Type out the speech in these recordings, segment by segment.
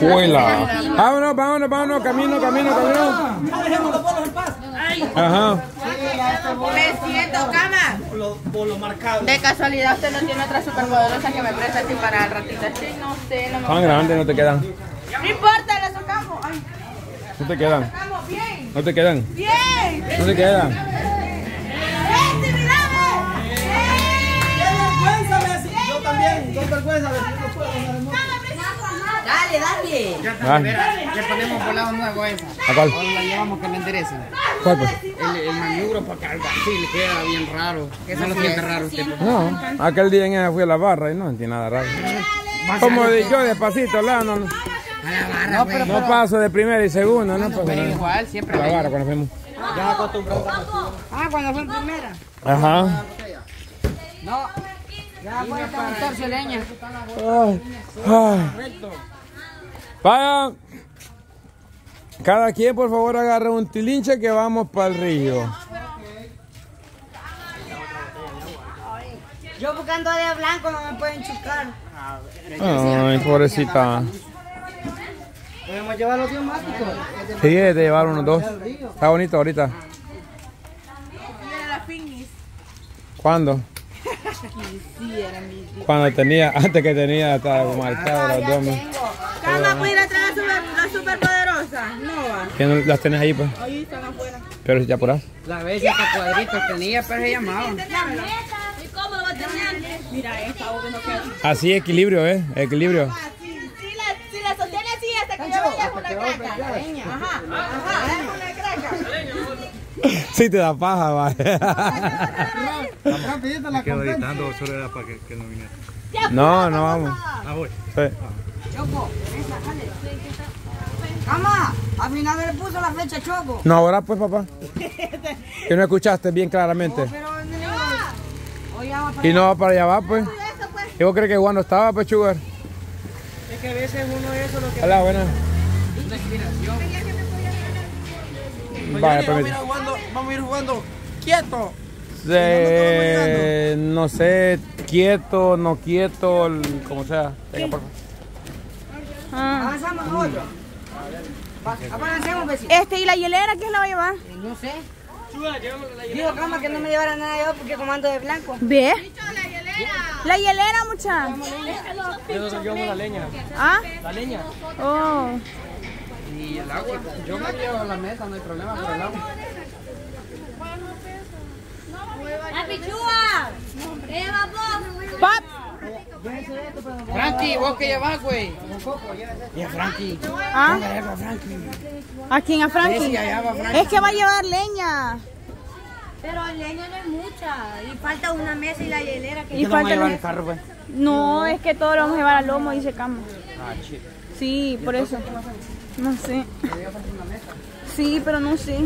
Huela. Vámonos, vámonos, vámonos, camino, camino, camino. No dejemos los bolos en paz. Ajá. Me siento cama. Bolo marcado. De casualidad usted no tiene otra superpoderosa que me preste así para el ratito. Sí, no sé, no me. Tan grande no te quedan. No importa, la sacamos. Ay. No te quedan. No te quedan. Bien. No te quedan. ¡Vente, mirame! ¡Qué vergüenza! Yo también, con vergüenza. Dale, dale. Ya está, le ponemos volado nuevo a esa. ¿A cuál? O la llevamos que la enderece. ¿Cuál pues? El maniobro para cargar. Sí, le queda bien raro. No lo siente raro usted. No, aquel día en ella fui a la barra y no sentí nada raro. Como yo, despacito, Lano. No, pero no paso de primera y segunda, no paso. Pero igual, siempre. La barra cuando fuimos. Ya acostumbrado. Ah, cuando fue en primera. Ajá. No. Ya voy a cantar sueleña. Correcto. Vayan, cada quien por favor agarre un tilinche que vamos para el río. Yo buscando de blanco no me pueden chocar. Ay, pobrecita. ¿Podemos llevar los biomáticos? Sí, de llevar unos dos. Está bonito ahorita. ¿Cuándo? Cuando tenía, antes que tenía estaba marcado los abdomen. Cama, voy a ir a traer las superpoderosas. No va. ¿Las tenés ahí pues? Ahí están afuera. Pero si te apuras. La vez ya está cuadritos tenía, pero se llamaba. ¿Y cómo lo tenían? Mira, esta boca no queda. Así equilibrio, ¿eh? Equilibrio. Si la sostiene así hasta que yo vaya con la craca. Ajá, ajá, es una craca. Sí te da paja, vale. La quedo gritando, solo era para que no viniera. No, no vamos. Ah, voy. Sí. Choco, esa, dale. Cama, al final me le puso la flecha Choco. No, ahora pues, papá. Que no escuchaste bien claramente. No, pero y no va para allá, va pues. ¿Y vos crees que Juan no estaba, pues, Chugar? Es que a veces uno es eso lo que. Hola, buena. Respiración. Vale, permítame. Vamos a ir jugando quieto. No sé, quieto, no quieto, como sea. Venga, por favor. Avanzamos otro. Avancemos, vecino. ¿Y la hielera quién la va a llevar? No sé. Digo, cama, que no me llevara nada yo porque comando de blanco. ¿Ve? La hielera, muchachos. Nosotros llevamos la leña. ¿Ah? La leña. Oh. Y el agua. Yo me llevo a la mesa, no hay problema por el agua. ¡La pichúa! ¡Lleva vos! ¡Pap! Frankie, vos que llevas, güey. Y a Frankie. ¿Ah? ¿A quién? ¿A Frankie? Es que va a llevar leña. Pero leña no es mucha. Y falta una mesa y la hielera. ¿Y falta llevar el carro, güey? No, es que todo lo vamos a llevar al lomo y secamos. Ah, chido. Sí, por eso. No sé. Sí, pero no sé.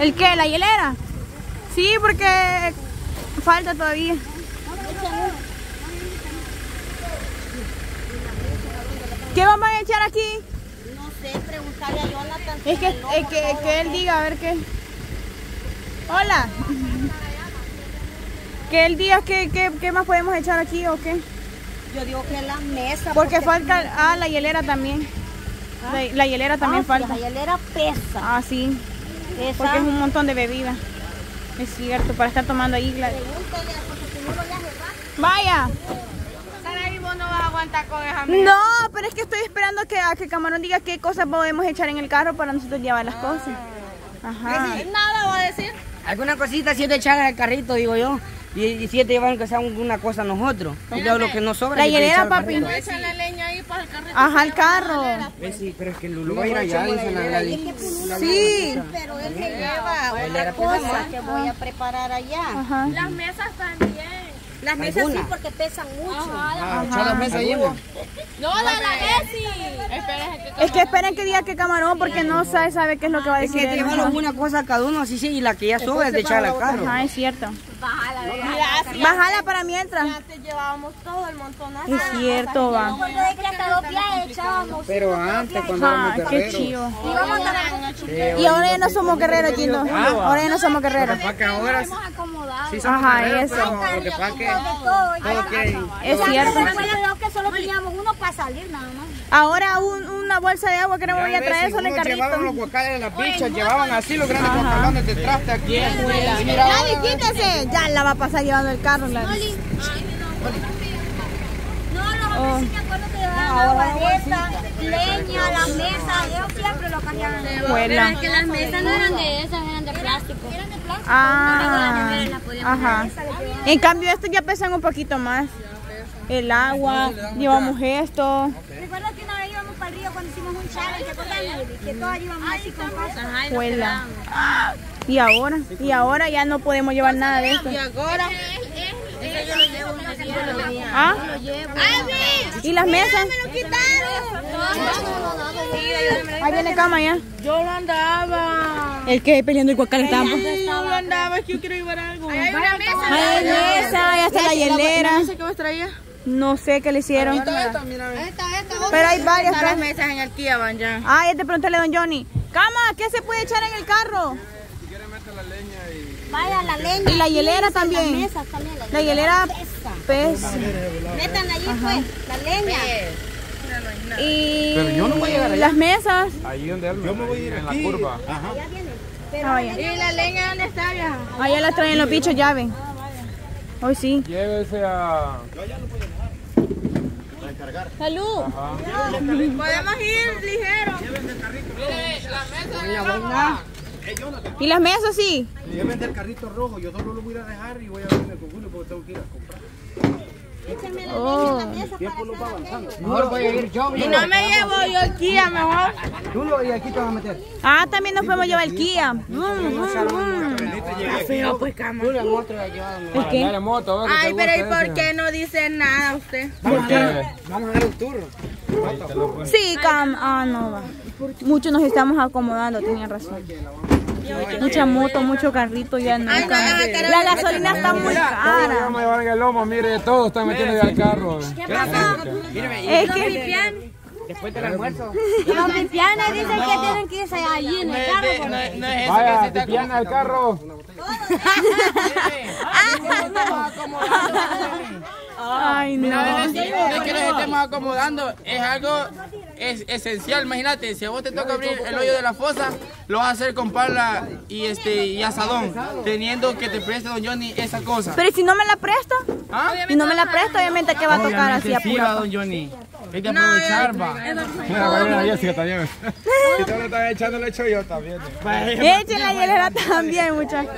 ¿El qué? ¿La hielera? Sí, porque falta todavía. ¿Qué vamos a echar aquí? No sé, preguntarle a Jonathan. Es que él diga, a ver qué. Hola. Que él diga qué más podemos echar aquí o qué. Yo digo que la mesa. Porque falta, la hielera también. ¿Ah? La hielera también falta. La hielera pesa. Ah, sí. Esa. Porque es un montón de bebida. Es cierto, para estar tomando ahí. Vaya. No vas a aguantar con esa mesa. No, pero es que estoy esperando a que Camarón diga qué cosas podemos echar en el carro para nosotros llevar las cosas. Ajá. Nada voy a decir. Alguna cosita siete echar en el carrito, digo yo. Y siete llevan que sea una cosa nosotros. Y lo que nos sobra. La hielera, papi. No echan la leña ahí para el carrito. Ajá, el carro. Sí, pero es que Lulú va a ir allá y se la leña. Sí. Pero él se lleva otra cosa que voy a preparar allá. Ajá. Las mesas también. Las mesas sí, porque pesan mucho. Ah, echar las mesas ahí. No, la Daysi. Es que esperen que diga que Camarón, porque no sabe qué es lo que va a decir. Es que llevan una cosa cada uno, así sí, y la que ya sube es de echarla al carro. Ajá, es cierto. Bájala para mientras. Antes llevábamos todo el montonazo. Es cierto, va. Pero antes, cuando éramos guerreros. Qué chido. Y ahora ya no somos guerreros, Gino. Ahora ya no somos guerreros. Ahora nos hemos acomodado. Sí, ajá, eso. Lo que pasa es que... Es cierto. Que solo teníamos uno para salir nada más. Ahora una bolsa de agua que no voy a traer, solo el carrito. Llevaban los guacales de las bichas, llevaban así los grandes guacalones de traste aquí. Nadie, quítese. Ya la va a pasar llevando el carro. No, los hombres sí me acuerdo que llevaban agua de esta, leña, la mesa, ellos siempre lo cambiaban. Pero es que las mesas no eran de esas, eran de plástico. Ah, ajá. En cambio estos ya pesan un poquito más. El agua, llevamos esto. Recuerdo que una vez íbamos para el río cuando hicimos un challenge, que todas llevamos así con cosas. Y ahora ya no podemos llevar nada de esto. ¿Ah? ¿Y las mesas? Ahí viene cama ya. Yo no andaba. El que peleando el guacal estaba. Yo no andaba, es que yo quiero llevar algo. Ahí hay una mesa. Hay mesa, ahí está la hielera. ¿Qué más traía? No sé qué le hicieron. Pero hay varias mesas en el Kia van ya. Ah, ya te pregunté a don Johnny. Cama, ¿qué se puede echar en el carro? Si quiere meter la leña y... Vaya, la leña. Y la hielera también. La mesa también. La hielera pesa. Metan allí pues, la leña. Y pero yo no voy a llegar allá. Las mesas. Ahí donde él, yo me voy a ir en la curva. Ajá. Allá viene. Pero allá. ¿Y la leña dónde está, vieja? Allá las traen los bichos, ya ven. Ah, vaya. Hoy sí. Llévese a... Yo allá lo puedo dejar. A encargar. ¡Salud! Ajá. Podemos ir ligero. Llévense el carrito rojo. ¿Y las mesas sí? Llévense el carrito rojo. Yo solo lo voy a dejar y voy a ver en el conjunto porque tengo que ir a comprar. Y no me llevo yo el Kia mejor. Tú lo y aquí te vas a meter. Ah, también nos podemos llevar el Kia. Feo pues, cama. ¿El qué? Ay, pero ¿y por qué no dice nada usted? Vamos a dar un turno. Sí, cam. Ah, no va. Muchos nos estamos acomodando, tenían razón. Mucha moto, mucho carrito ya no. Ay, la gasolina está muy cara. Vamos a llevar en el lomo, mire, todos están metiendo ya el carro. ¿Qué pasa? Es que después del almuerzo. Los pipianos dicen que tienen que irse allí en el carro. No es eso. Vaya, pipiana al carro. Ay, no. No es que nos estemos acomodando, es algo... Es esencial, imagínate, si a vos te toca abrir el hoyo de la fosa, lo vas a hacer con pala y asadón, teniendo que te preste don Johnny esa cosa. Pero si no me la presta, ¿ah? Si no me la presta, obviamente que va a tocar así a pura. Don Johnny, hay que aprovechar, va. Mira, va a ir a Jessica también. Si tú le estás echando, le echo yo también. Echen la hielera también, muchachos.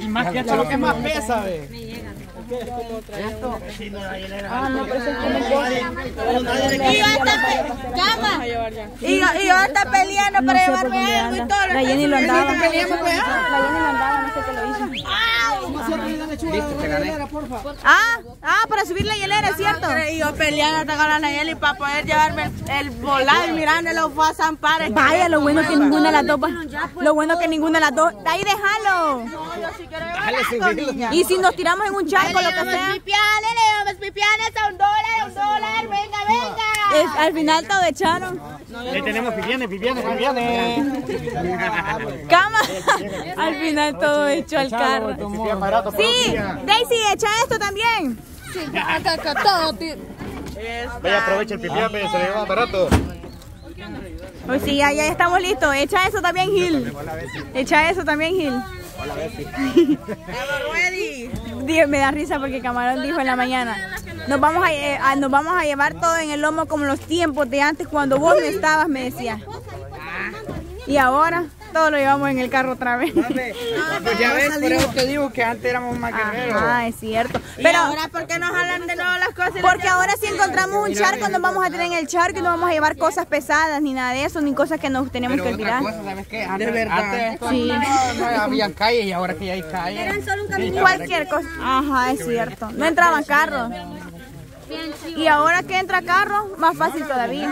Y más que esto, lo que más pesa, ve. Esto, si no la hielera. Ah, no, pero eso es como... Y yo hasta peleando para llevarme algo y todo. La Jenny lo andaba. La Jenny lo andaba, no sé qué lo hizo. Ah, para subir la hielera, es cierto. Y yo peleando hasta con la hielera y para poder llevarme el volar mirándolo fue a zampar. Vaya, lo bueno que ninguna de las dos. Lo bueno que ninguna de las dos. Ahí déjalo. No, yo sí quiero llevarlo. Y si nos tiramos en un charco, lo que sea. Pipianes, pipianes a $1, venga, venga. Al final todo echaron. Ahí tenemos pipianes. Cama. Al final todo echó al carro. Sí, Daysi, echa esto también. Sí, todo, tío. Vaya, aprovecha el pipián, se le lleva barato. Pues sí, ya estamos listos. Echa eso también, Gil. Hola, Betty. Me da risa porque Camaron dijo en la mañana, nos vamos a llevar todo en el lomo como los tiempos de antes cuando vos no estabas, me decía. Y ahora todo lo llevamos en el carro otra vez. Pues ya ves, por eso te digo que antes éramos más guerreros. Ah, es cierto. Pero ahora, ¿por qué nos jalan de nuevo las cosas? Porque ahora si encontramos un charco, nos vamos a tener en el charco y no vamos a llevar cosas pesadas, ni nada de eso, ni cosas que nos tenemos que olvidar. Cosa, ¿sabes qué? Antes, de verdad. Antes sí. No había calles y ahora que ya hay calles. Eran solo un camino. Cualquier cosa. Ajá, es cierto. No entraban carros. Y ahora que entra carro, más fácil todavía.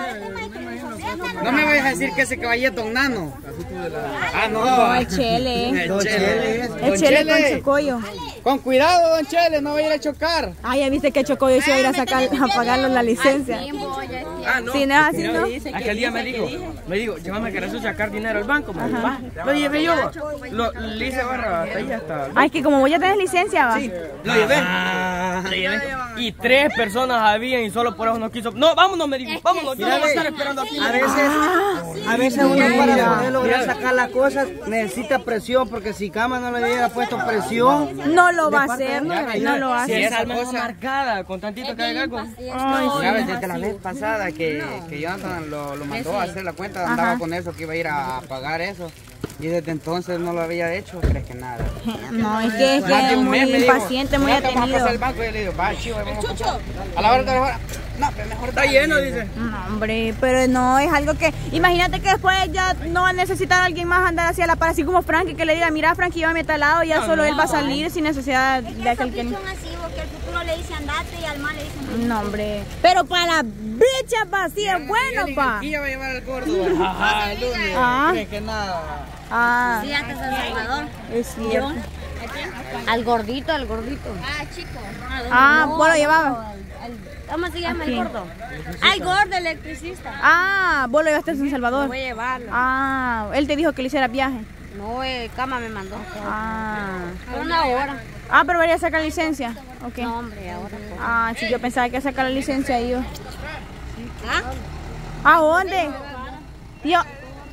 No me vayas a decir que ese caballero es don Nano. Ah, no. No, el Chele. El Chele. El Chele con Chocoyo. Con cuidado, don Chele, no vaya a ir a chocar. Ah, ya viste que Chocoyo se va a ir a sacar, a pagarle la licencia. Ah, no. Si nada, así no. Aquel día me dijo, llévame que rezo sacar dinero al banco. Lo llevé yo. Le hice barra hasta ahí hasta. Ah, es que como vos ya tenés licencia, va. Sí, lo llevé. Y 3 personas habían y solo por eso no quiso. No, vámonos, me dijo, vámonos. Yo no voy a estar esperando aquí. A veces uno para poder lograr sacar las cosas necesita presión, porque si Cama no le hubiera puesto presión, no lo va a hacer. No lo hace. Si esa cosa marcada, con tantito que haga algo. Sabes, desde la vez pasada que Jonathan lo mandó a hacer la cuenta, andaba con eso, que iba a ir a pagar eso. Y desde entonces no lo había hecho, crees que nada. No, es que es muy impaciente, muy atenido. Vamos a pasar el banco y le digo, va, chivo, vamos a la hora de la hora. No, pero mejor está lleno, dice. No, hombre, pero no, es algo que... Imagínate que después ya no va a necesitar a alguien más andar hacia la par, así como Frank, que le diga, mira, Frank, yo me talado, ya solo él va a salir sin necesidad de aquel que... le dice andate y al mal le dicen no, hombre, pero para las bichas vacías, bueno, pa. Aquí ya va a llevar al gordo. Ajá, el lunes. Ah. Que nada. Ah. Sí, hasta San Salvador. Es cierto. Al gordito, al gordito. Ah, chico. Ah, no, vos lo llevabas. ¿Cómo se llama el gordo? Al gordo, electricista. Ah, vos lo llevaste a San Salvador. Voy a llevarlo. Ah, él te dijo que le hiciera viaje. No, Cama me mandó. Ah. Una hora. Ah, pero voy a sacar licencia. Okay. No, hombre, ahora. Ah, sí, yo pensaba que iba a sacar la licencia ahí yo. ¿Ah? ¿A dónde? ¿Y a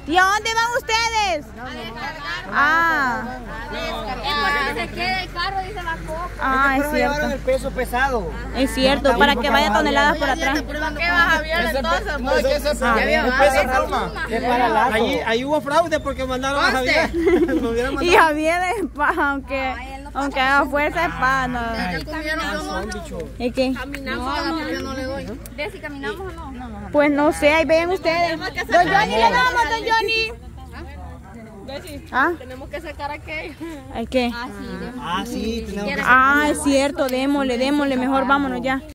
dónde van ustedes? A descargar. Ah. Es porque se queda el carro y se va poco. Ah, es cierto. El peso pesado. Es cierto, para que vaya toneladas por atrás. ¿Por qué vas a Javier entonces? No, que eso es para ahí hubo fraude porque mandaron a Javier. Y Javier es paja, aunque... Aunque haga fuerza es no. ¿Y qué? ¿Caminamos o no? Yo no le doy. ¿Ve si caminamos o no? No. Pues no sé, ahí vean ustedes. Don Johnny, le damos, don Johnny. ¿Ah? Tenemos que sacar aquello. ¿Qué? Ah, sí, tenemos que sacar. Ah, es cierto, démosle, mejor vámonos ya.